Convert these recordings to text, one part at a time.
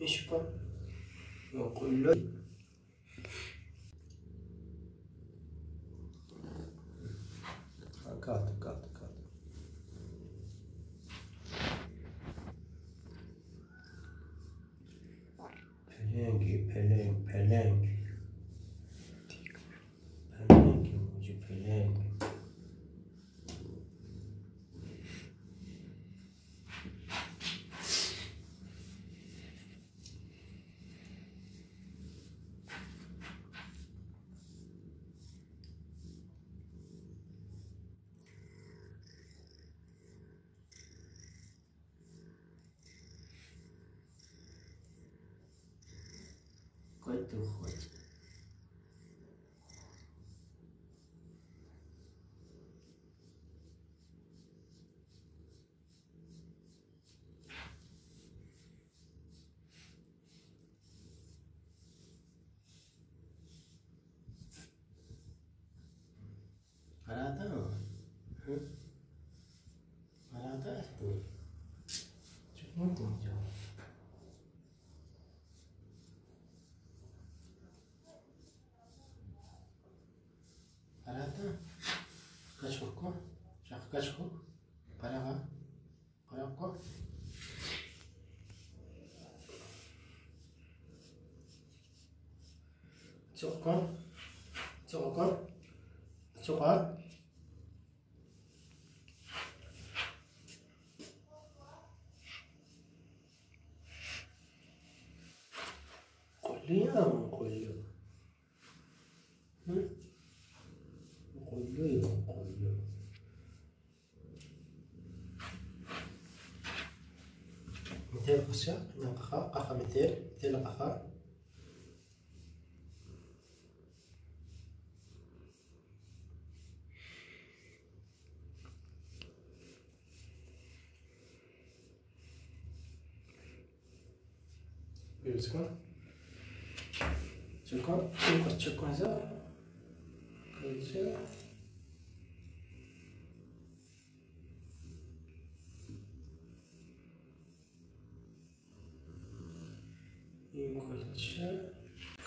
يشكر ويقول له كات بلانكي كنت اخواتي مراتا اختي شوف ممكن جاوب كشكو كشكو برا تشوكو مثال قشا قفا مثال قفا يوسكا تشكو هذا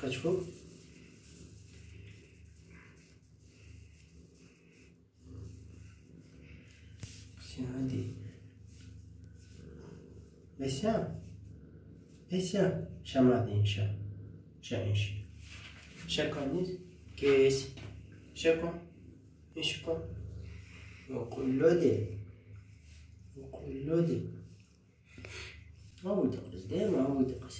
كتشوف هادي بسام شمادين شاينش شاكونيس كيس شاكون وكلودي عاود تقص ديما عاود تقص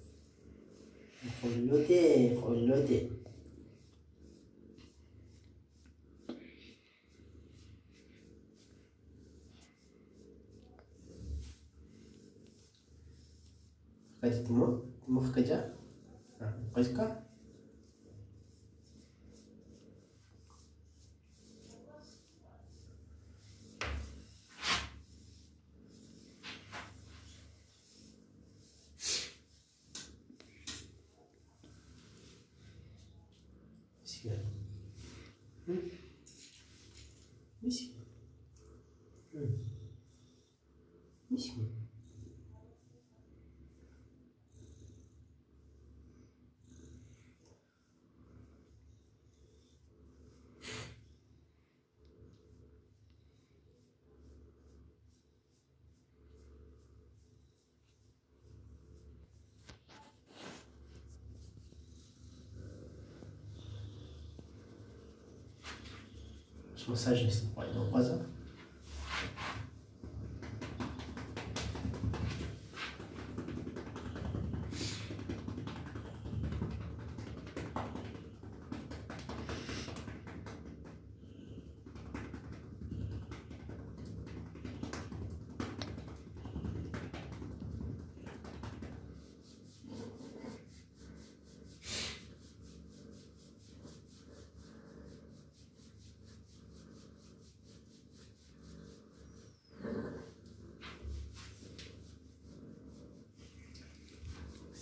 قولو دي قد تمخ كجا قيسكا مش so suggest why no buzzer.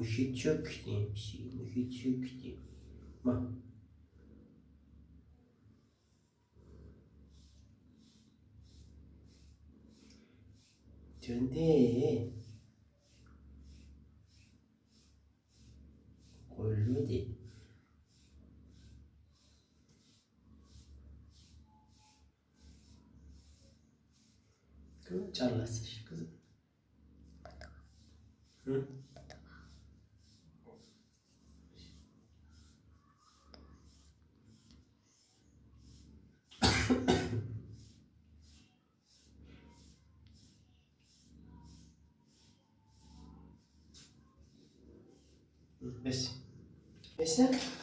مشيت شكتي ما تندي كله دي كم جالسش كذا بس